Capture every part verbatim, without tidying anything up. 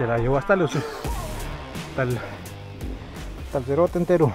se la llevó hasta el, hasta el, hasta el cerote entero.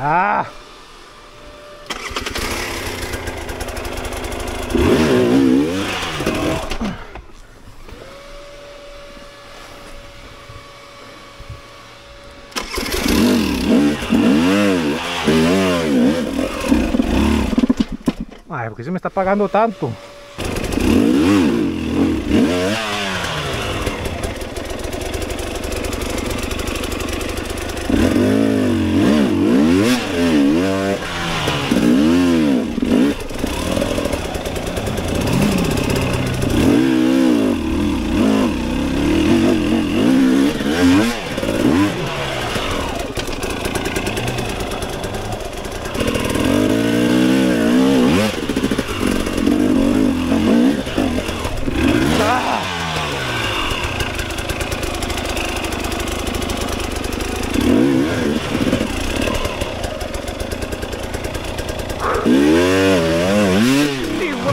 ¡Ah! Ay, ¿por qué se me está pagando tanto?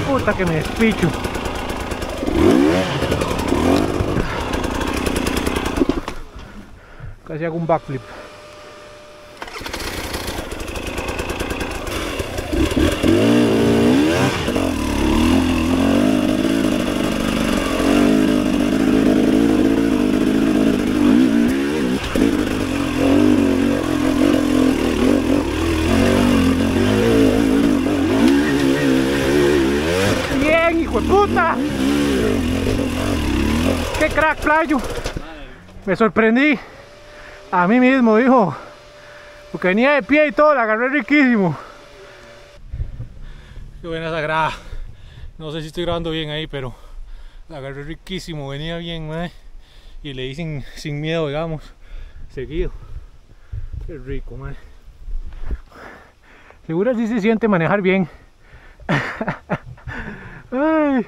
Puta que me despicho. Casi hago un backflip. ¡Puta! ¡Qué crack, playo! Me sorprendí a mí mismo, dijo, porque venía de pie y todo, la agarré riquísimo. Qué buena esa grada. No sé si estoy grabando bien ahí, pero la agarré riquísimo, venía bien, madre. Y le di sin, sin miedo, digamos, seguido. Qué rico, madre. Seguro así se siente manejar bien. Ay.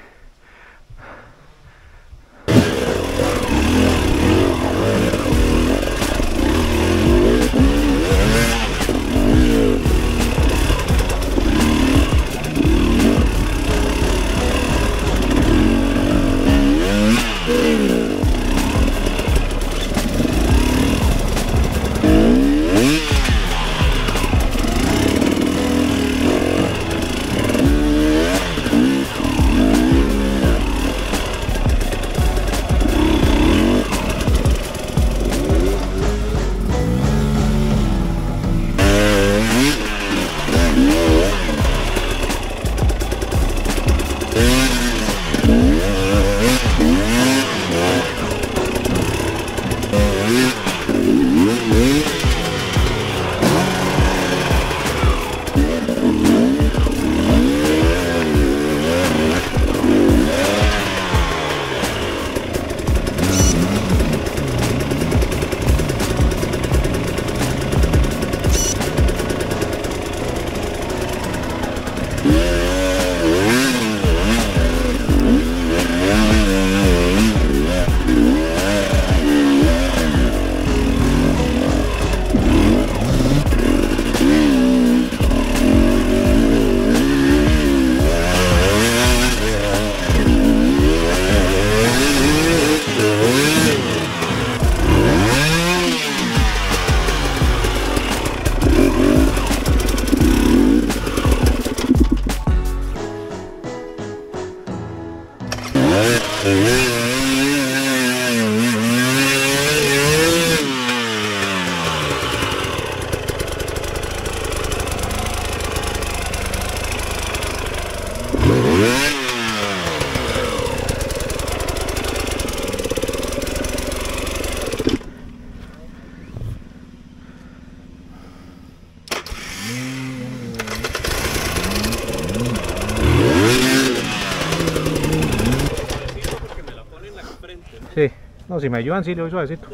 Sí, no, si me ayudan sí le doy suavecito.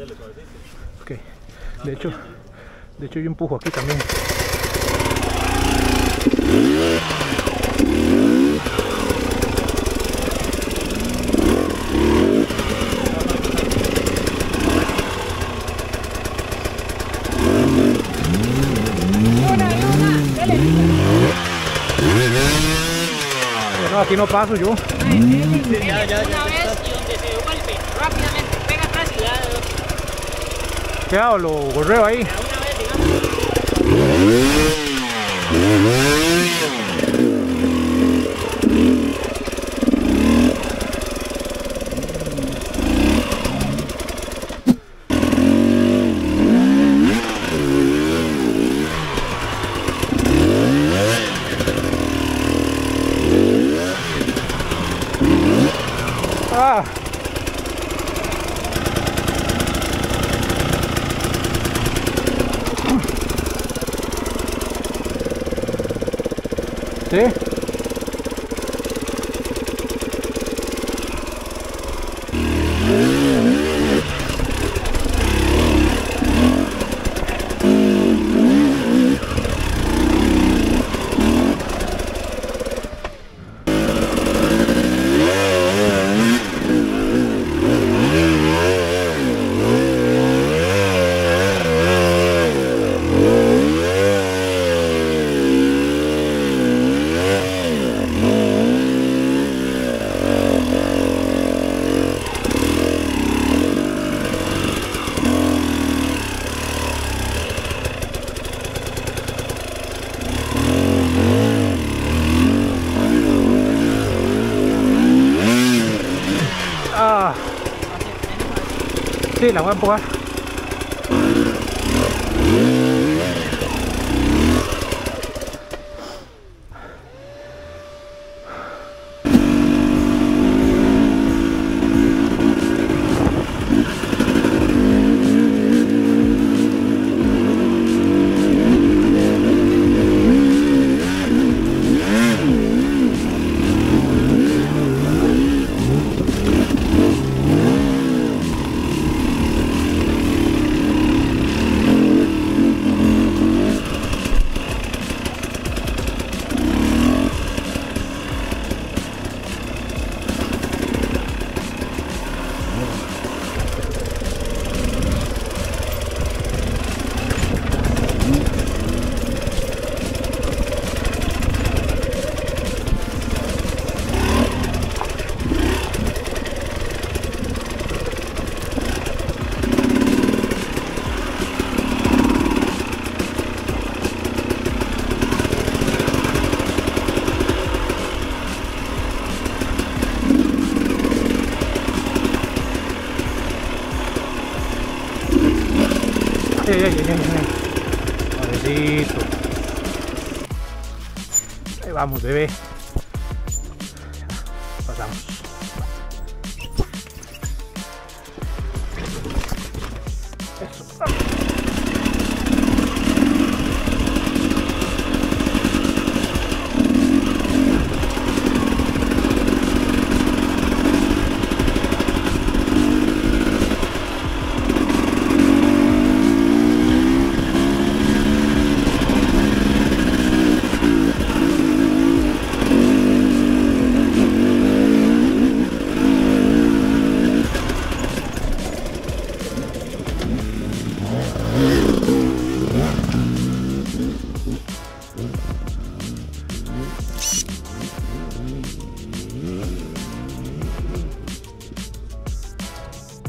Okay. De hecho, de hecho yo empujo aquí también. No, aquí no paso yo. Ya, ya, ya. Rápidamente, pega atrás y ya... ¿Qué hago? ¿Lo gorreo ahí? Ah. Sí. Sí, la voy a empujar. Ay, ay, ay, ay, ay. Ahí vamos, bebé. Pasamos. Eso.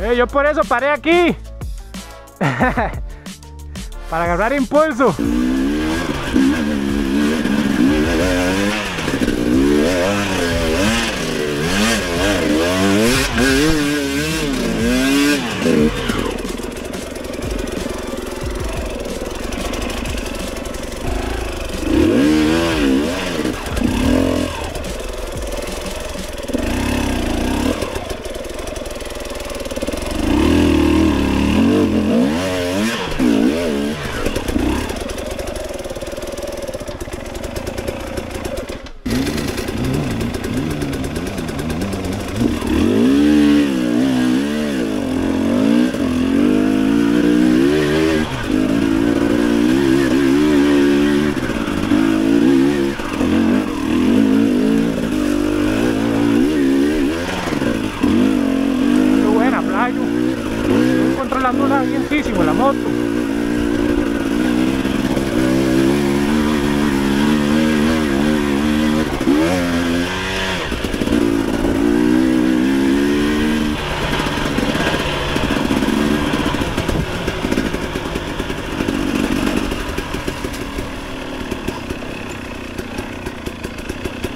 Eh, yo por eso paré aquí para agarrar impulso.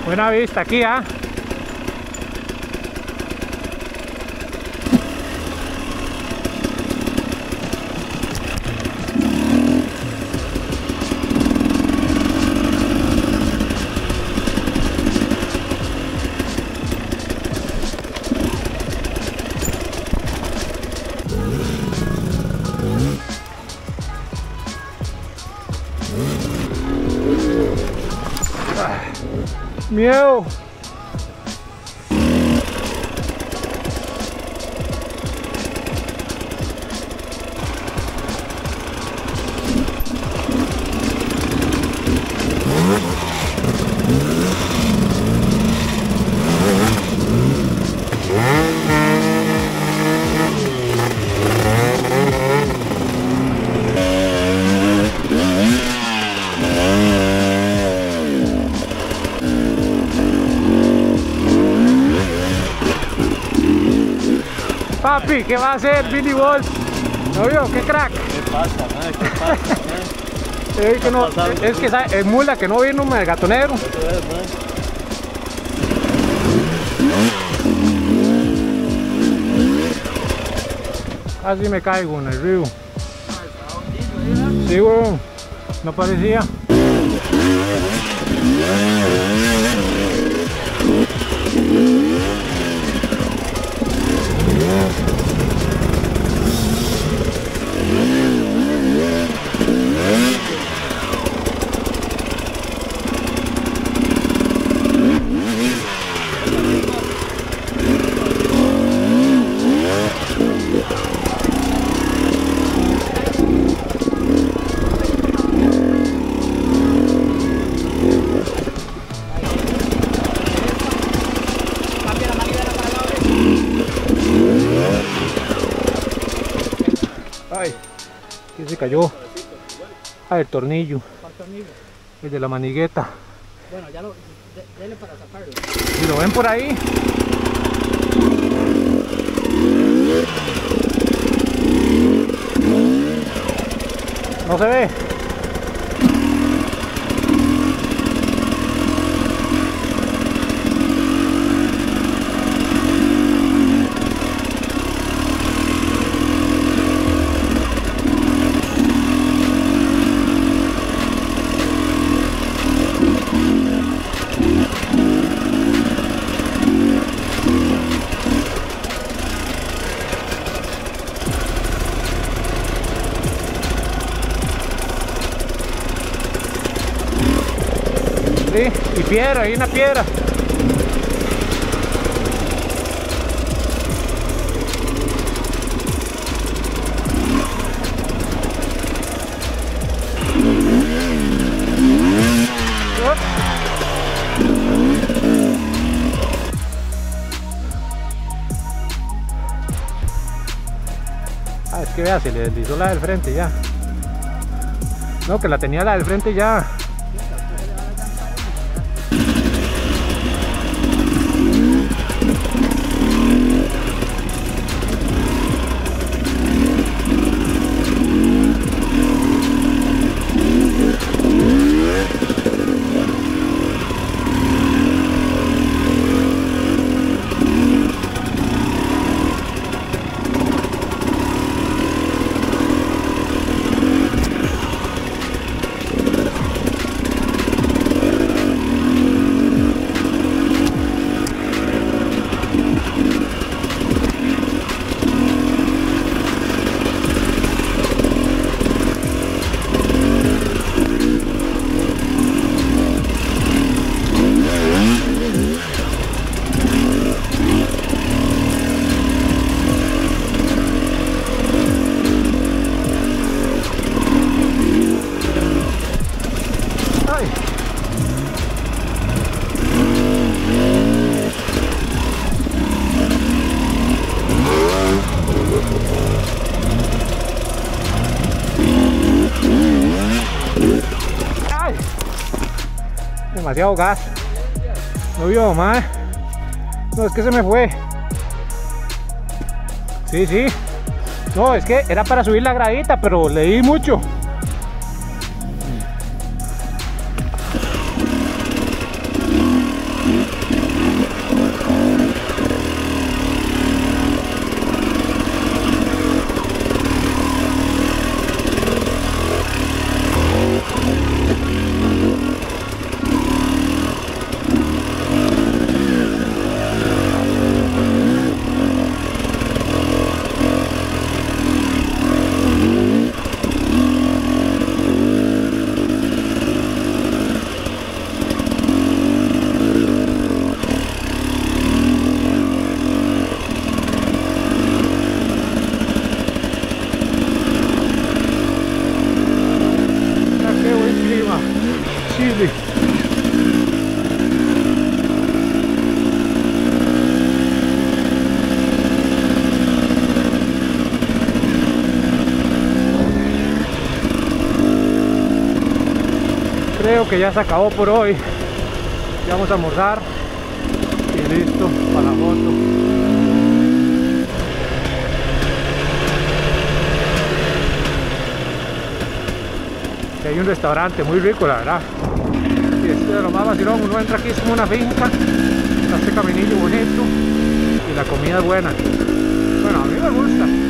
Buena vista aquí, ¿ah? ¿eh? Miedo. Papi, ¿qué va a hacer Billy Wolf? ¿No vio? ¡Qué crack! ¿Qué pasa, man? ¿Qué pasa, man? es que, no, pasando, es, que sabe, es mula que no viene un mergatonero. Casi me caigo en el río. Sí, weón. No parecía. Se cayó. Ah, el tornillo. ¿Cuál tornillo? El de la manigueta. Bueno, ya lo... denle para sacarlo. ¿Y lo ven por ahí? No se ve. Y piedra, hay una piedra. Ah, es que vea, se le deslizó la del frente ya. No, que la tenía la del frente ya. Demasiado gas. No vio, más. No, es que se me fue. Sí, sí. No, es que era para subir la gradita, pero le di mucho. que ya se acabó por hoy. Ya vamos a almorzar y listo para la foto. Hay un restaurante muy rico, la verdad. Y este de lo más vacilón, uno entra aquí, es como una finca, hace caminillo bonito y la comida es buena. Bueno, a mí me gusta.